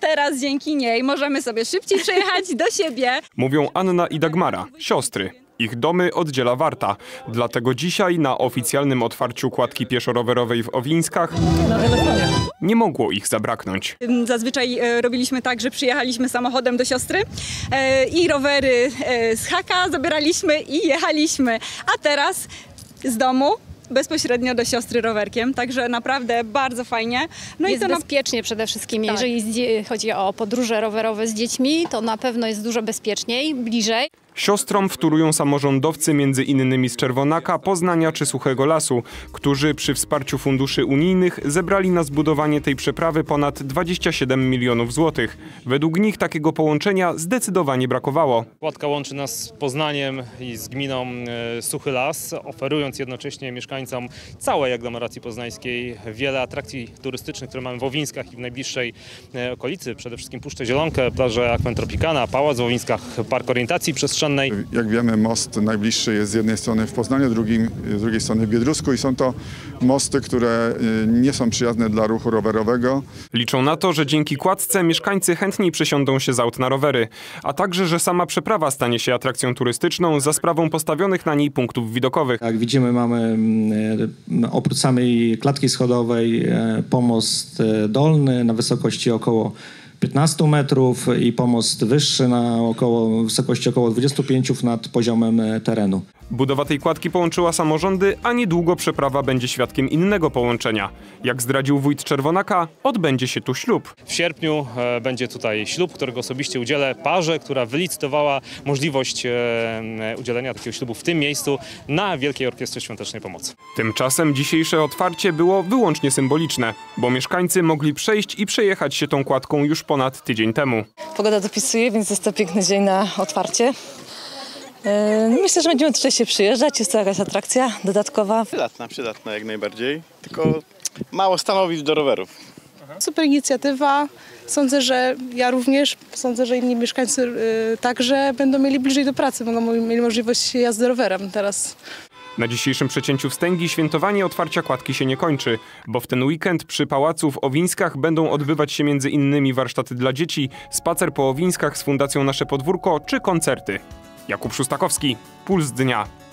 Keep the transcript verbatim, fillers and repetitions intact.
teraz dzięki niej możemy sobie szybciej przyjechać do siebie. Mówią Anna i Dagmara, siostry. Ich domy oddziela Warta. Dlatego dzisiaj na oficjalnym otwarciu kładki pieszo-rowerowej w Owińskach nie mogło ich zabraknąć. Zazwyczaj robiliśmy tak, że przyjechaliśmy samochodem do siostry i rowery z haka zabieraliśmy i jechaliśmy. A teraz z domu bezpośrednio do siostry rowerkiem, także naprawdę bardzo fajnie. No jest i to bezpiecznie na... przede wszystkim, tak. Jeżeli chodzi o podróże rowerowe z dziećmi, to na pewno jest dużo bezpieczniej, bliżej. Siostrom wtórują samorządowcy między innymi z Czerwonaka, Poznania czy Suchego Lasu, którzy przy wsparciu funduszy unijnych zebrali na zbudowanie tej przeprawy ponad dwadzieścia siedem milionów złotych. Według nich takiego połączenia zdecydowanie brakowało. Kładka łączy nas z Poznaniem i z gminą Suchy Las, oferując jednocześnie mieszkańcom całej aglomeracji poznańskiej wiele atrakcji turystycznych, które mamy w Owińskach i w najbliższej okolicy. Przede wszystkim Puszczę Zielonkę, plażę Aquan Tropikana, pałac w Owińskach, park orientacji przestrzennej. Jak wiemy, most najbliższy jest z jednej strony w Poznaniu, drugim, z drugiej strony w Biedrusku i są to mosty, które nie są przyjazne dla ruchu rowerowego. Liczą na to, że dzięki kładce mieszkańcy chętniej przesiądą się z aut na rowery, a także, że sama przeprawa stanie się atrakcją turystyczną za sprawą postawionych na niej punktów widokowych. Jak widzimy, mamy oprócz samej klatki schodowej pomost dolny na wysokości około piętnastu metrów i pomost wyższy na około, wysokości około dwudziestu pięciu nad poziomem terenu. Budowa tej kładki połączyła samorządy, a niedługo przeprawa będzie świadkiem innego połączenia. Jak zdradził wójt Czerwonaka, odbędzie się tu ślub. W sierpniu będzie tutaj ślub, którego osobiście udzielę parze, która wylicytowała możliwość udzielenia takiego ślubu w tym miejscu na Wielkiej Orkiestrze Świątecznej Pomocy. Tymczasem dzisiejsze otwarcie było wyłącznie symboliczne, bo mieszkańcy mogli przejść i przejechać się tą kładką już ponad tydzień temu. Pogoda dopisuje, więc jest to piękny dzień na otwarcie. Myślę, że będziemy tutaj się przyjeżdżać, jest to jakaś atrakcja dodatkowa. Przydatna, przydatna jak najbardziej, tylko mało stanowisk do rowerów. Super inicjatywa, sądzę, że ja również, sądzę, że inni mieszkańcy także będą mieli bliżej do pracy, będą mieli możliwość jazdy rowerem teraz. Na dzisiejszym przecięciu wstęgi świętowanie otwarcia kładki się nie kończy, bo w ten weekend przy pałacu w Owińskach będą odbywać się między innymi warsztaty dla dzieci, spacer po Owińskach z Fundacją Nasze Podwórko czy koncerty. Jakub Szostakowski, Puls Dnia.